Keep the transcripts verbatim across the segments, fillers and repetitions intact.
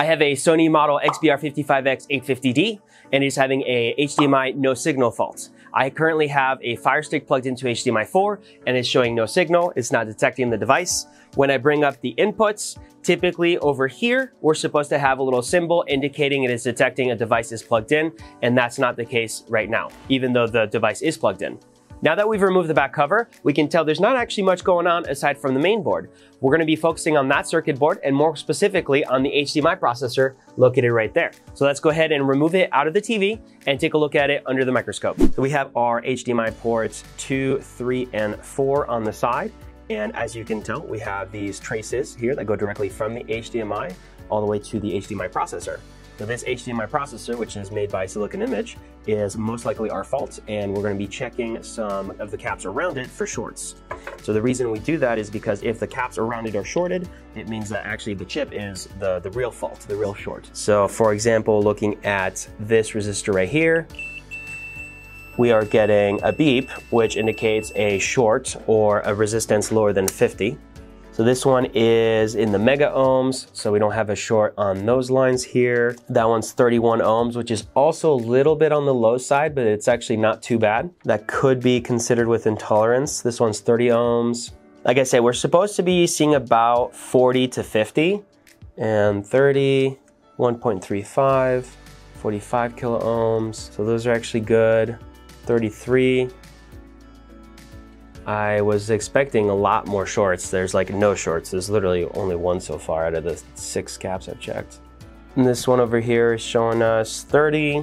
I have a Sony model X B R fifty-five X eight fifty D, and it's having a H D M I no signal fault. I currently have a Fire Stick plugged into H D M I four, and it's showing no signal. It's not detecting the device. When I bring up the inputs, typically over here, we're supposed to have a little symbol indicating it is detecting a device is plugged in, and that's not the case right now, even though the device is plugged in. Now that we've removed the back cover, we can tell there's not actually much going on aside from the main board. We're going to be focusing on that circuit board and more specifically on the H D M I processor located right there. So let's go ahead and remove it out of the T V and take a look at it under the microscope. So we have our H D M I ports two, three, and four on the side. And as you can tell, we have these traces here that go directly from the H D M I all the way to the H D M I processor. So this H D M I processor, which is made by Silicon Image, is most likely our fault, and we're going to be checking some of the caps around it for shorts. So the reason we do that is because if the caps around it are shorted, it means that actually the chip is the, the real fault, the real short. So for example, looking at this resistor right here, we are getting a beep, which indicates a short or a resistance lower than fifty. So this one is in the mega ohms, so we don't have a short on those lines here. That one's thirty-one ohms, which is also a little bit on the low side, but it's actually not too bad. That could be considered within tolerance. This one's thirty ohms. Like I said, we're supposed to be seeing about forty to fifty, and thirty, one point three five, forty-five kilo ohms. So those are actually good. thirty-three. I was expecting a lot more shorts. There's like no shorts. There's literally only one so far out of the six caps I've checked. And this one over here is showing us thirty,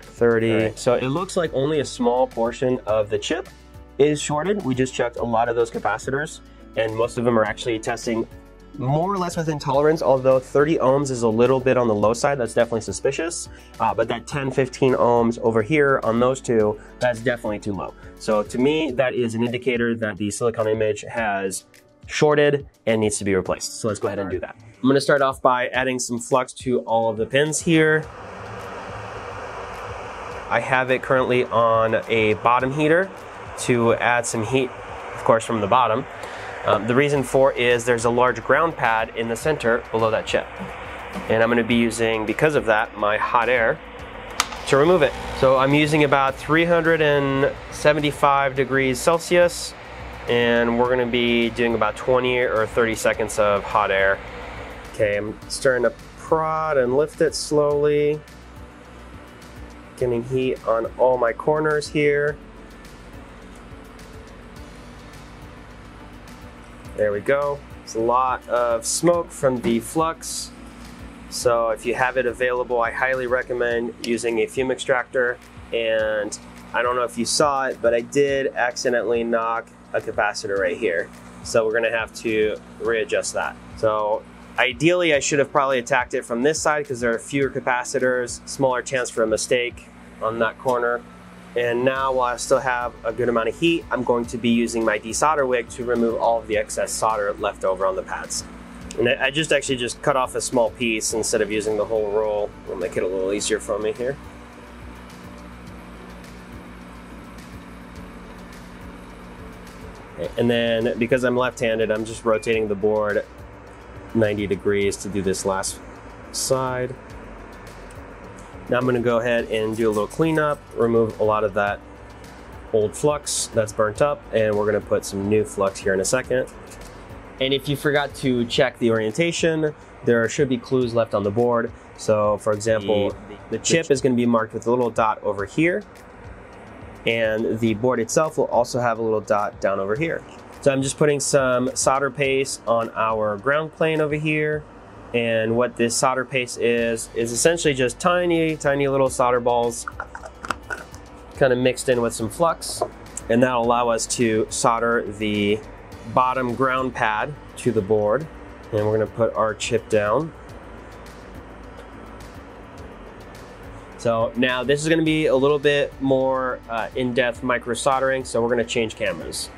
thirty. Right. So it looks like only a small portion of the chip is shorted. We just checked a lot of those capacitors, and most of them are actually testing more or less within tolerance, although thirty ohms is a little bit on the low side. That's definitely suspicious. Uh, but that ten, fifteen ohms over here on those two, that's definitely too low. So to me, that is an indicator that the Silicon Image has shorted and needs to be replaced. So let's go ahead and do that. I'm going to start off by adding some flux to all of the pins here. I have it currently on a bottom heater to add some heat, of course, from the bottom. Um, the reason for is there's a large ground pad in the center below that chip. And I'm going to be using, because of that, my hot air to remove it. So I'm using about three hundred seventy-five degrees Celsius, and we're going to be doing about twenty or thirty seconds of hot air. Okay, I'm starting to prod and lift it slowly. Getting heat on all my corners here. There we go. There's a lot of smoke from the flux. So if you have it available, I highly recommend using a fume extractor. And I don't know if you saw it, but I did accidentally knock a capacitor right here. So we're gonna have to readjust that. So ideally I should have probably attacked it from this side because there are fewer capacitors, smaller chance for a mistake on that corner. And now, while I still have a good amount of heat, I'm going to be using my desolder wick to remove all of the excess solder left over on the pads. And I just actually just cut off a small piece instead of using the whole roll. It'll make it a little easier for me here. And then, because I'm left-handed, I'm just rotating the board ninety degrees to do this last side. Now I'm going to go ahead and do a little cleanup, remove a lot of that old flux that's burnt up, and we're going to put some new flux here in a second. And if you forgot to check the orientation, there should be clues left on the board. So for example, the, the chip is going to be marked with a little dot over here, and the board itself will also have a little dot down over here. So I'm just putting some solder paste on our ground plane over here. And what this solder paste is, is essentially just tiny, tiny little solder balls kind of mixed in with some flux. And that'll allow us to solder the bottom ground pad to the board. And we're gonna put our chip down. So now this is gonna be a little bit more uh, in-depth micro soldering, so we're gonna change cameras.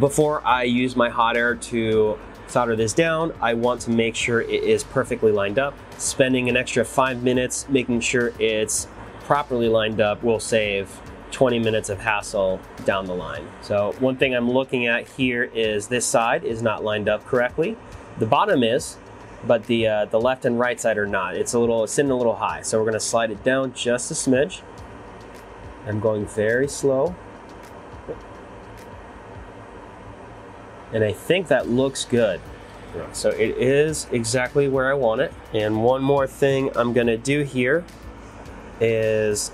Before I use my hot air to solder this down, I want to make sure it is perfectly lined up. Spending an extra five minutes making sure it's properly lined up will save twenty minutes of hassle down the line. So one thing I'm looking at here is this side is not lined up correctly. The bottom is, but the uh, the left and right side are not. It's a little, it's sitting a little high. So we're gonna slide it down just a smidge. I'm going very slow. And I think that looks good. So it is exactly where I want it. And one more thing I'm gonna do here is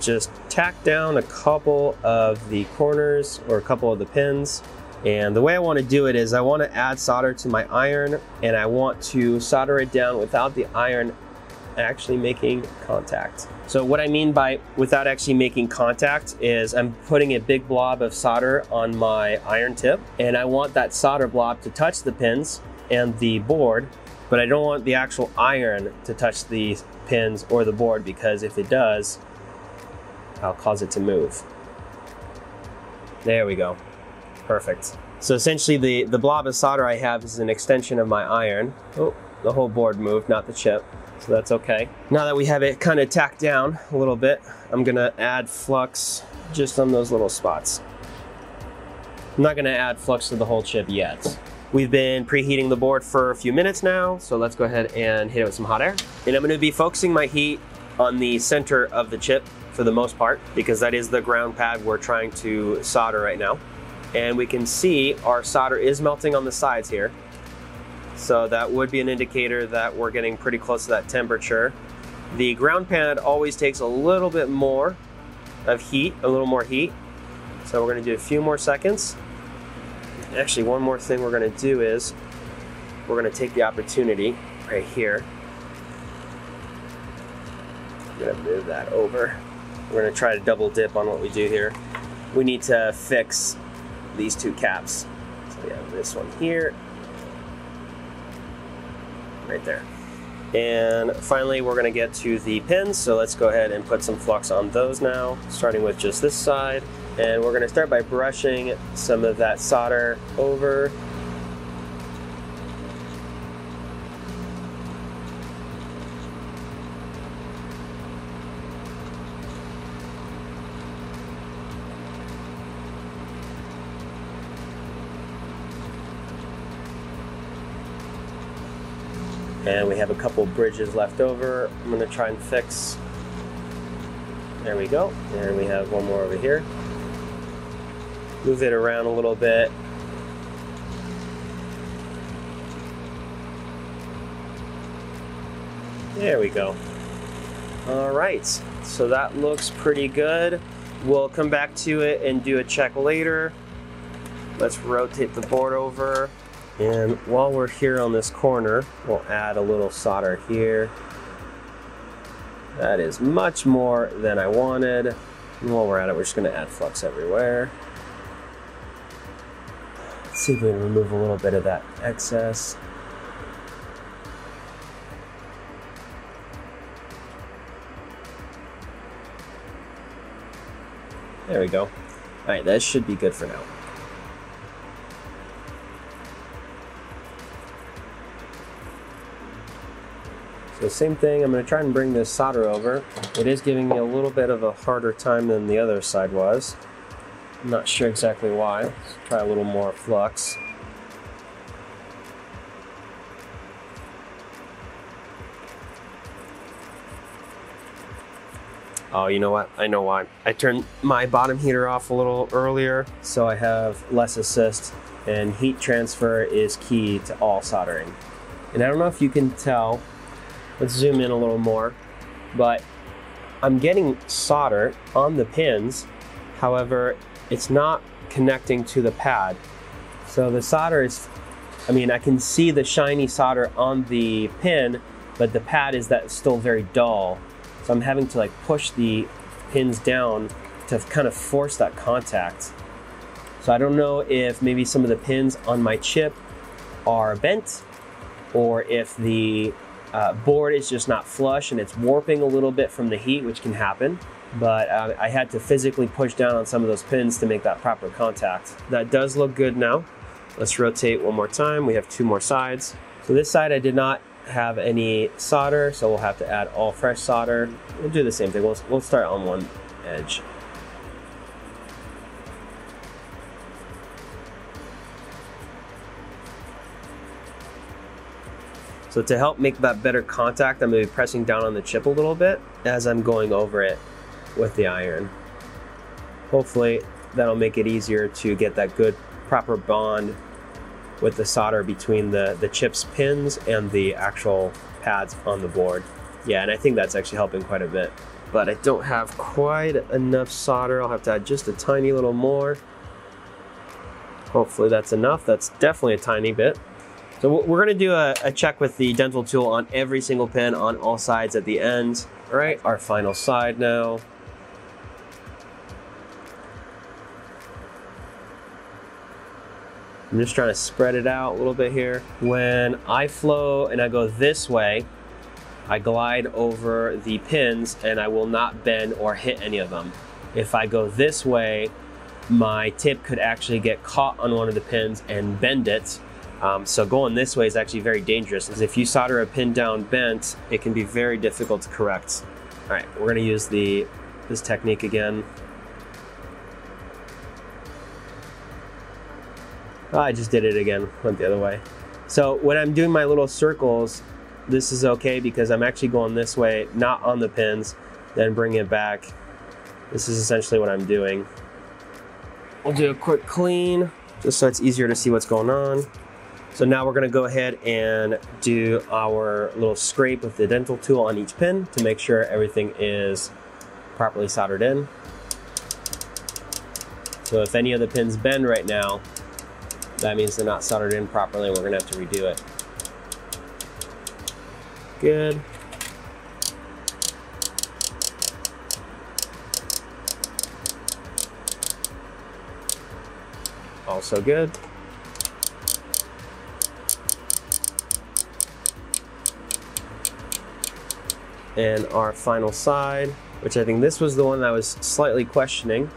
just tack down a couple of the corners or a couple of the pins. And the way I want to do it is I want to add solder to my iron, and I want to solder it down without the iron actually making contact. So what I mean by without actually making contact is I'm putting a big blob of solder on my iron tip, and I want that solder blob to touch the pins and the board, but I don't want the actual iron to touch the pins or the board, because if it does, I'll cause it to move. There we go. Perfect. So essentially the, the blob of solder I have is an extension of my iron. Oh, the whole board moved, not the chip. So that's okay. Now that we have it kind of tacked down a little bit, I'm gonna add flux just on those little spots. I'm not gonna add flux to the whole chip yet. We've been preheating the board for a few minutes now, so let's go ahead and hit it with some hot air. And I'm gonna be focusing my heat on the center of the chip for the most part, because that is the ground pad we're trying to solder right now. And we can see our solder is melting on the sides here. So that would be an indicator that we're getting pretty close to that temperature. The ground pad always takes a little bit more of heat, a little more heat. So we're gonna do a few more seconds. Actually, one more thing we're gonna do is we're gonna take the opportunity right here. I'm gonna move that over. We're gonna try to double dip on what we do here. We need to fix these two caps. So we have this one here, right there. And finally, we're gonna get to the pins. So let's go ahead and put some flux on those now, starting with just this side. And we're gonna start by brushing some of that solder over. And we have a couple bridges left over. I'm gonna try and fix. There we go. And we have one more over here. Move it around a little bit. There we go. All right, so that looks pretty good. We'll come back to it and do a check later. Let's rotate the board over. And while we're here on this corner, we'll add a little solder here. That is much more than I wanted. And while we're at it, we're just gonna add flux everywhere. Let's see if we can remove a little bit of that excess. There we go. All right, that should be good for now. So same thing, I'm gonna try and bring this solder over. It is giving me a little bit of a harder time than the other side was. I'm not sure exactly why. Let's try a little more flux. Oh, you know what? I know why. I turned my bottom heater off a little earlier, so I have less assist, and heat transfer is key to all soldering. And I don't know if you can tell, let's zoom in a little more, but I'm getting solder on the pins. However, it's not connecting to the pad. So the solder is, I mean, I can see the shiny solder on the pin, but the pad is that still very dull. So I'm having to like push the pins down to kind of force that contact. So I don't know if maybe some of the pins on my chip are bent, or if the Uh, board is just not flush and it's warping a little bit from the heat, which can happen, but uh, I had to physically push down on some of those pins to make that proper contact. That does look good now. Let's rotate one more time. We have two more sides. So this side I did not have any solder, so we'll have to add all fresh solder. We'll do the same thing. We'll, we'll start on one edge. So to help make that better contact, I'm going to be pressing down on the chip a little bit as I'm going over it with the iron. Hopefully that'll make it easier to get that good proper bond with the solder between the, the chip's pins and the actual pads on the board. Yeah, and I think that's actually helping quite a bit. But I don't have quite enough solder. I'll have to add just a tiny little more. Hopefully that's enough. That's definitely a tiny bit. So we're gonna do a, a check with the dental tool on every single pin on all sides at the end. All right, our final side now. I'm just trying to spread it out a little bit here. When I flow and I go this way, I glide over the pins and I will not bend or hit any of them. If I go this way, my tip could actually get caught on one of the pins and bend it. Um, so going this way is actually very dangerous, because if you solder a pin down bent, it can be very difficult to correct. All right, we're gonna use the this technique again. Oh, I just did it again, went the other way. So when I'm doing my little circles, this is okay because I'm actually going this way, not on the pins, then bring it back. This is essentially what I'm doing. We'll do a quick clean, just so it's easier to see what's going on. So now we're gonna go ahead and do our little scrape with the dental tool on each pin to make sure everything is properly soldered in. So if any of the pins bend right now, that means they're not soldered in properly and we're gonna have to redo it. Good. Also good. And our final side, which I think this was the one that I was slightly questioning.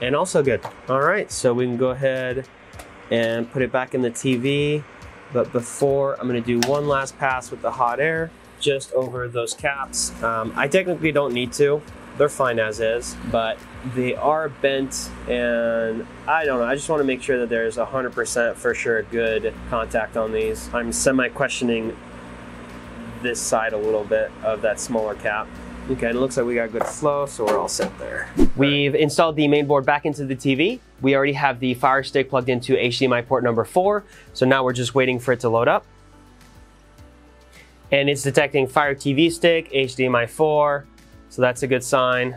And also good. All right, so we can go ahead and put it back in the T V. But before, I'm gonna do one last pass with the hot air just over those caps. Um, I technically don't need to. They're fine as is, but they are bent and I don't know. I just wanna make sure that there's one hundred percent for sure good contact on these. I'm semi-questioning this side a little bit of that smaller cap. Okay, and it looks like we got good flow, so we're all set there. We've installed the main board back into the T V. We already have the Fire Stick plugged into H D M I port number four, so now we're just waiting for it to load up. And it's detecting Fire T V Stick, H D M I four, so that's a good sign.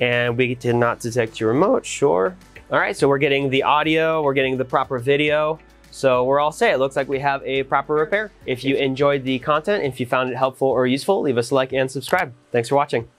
And we did not detect your remote, sure. All right, so we're getting the audio, we're getting the proper video. So we're all set. It looks like we have a proper repair. If you enjoyed the content, if you found it helpful or useful, leave us a like and subscribe. Thanks for watching.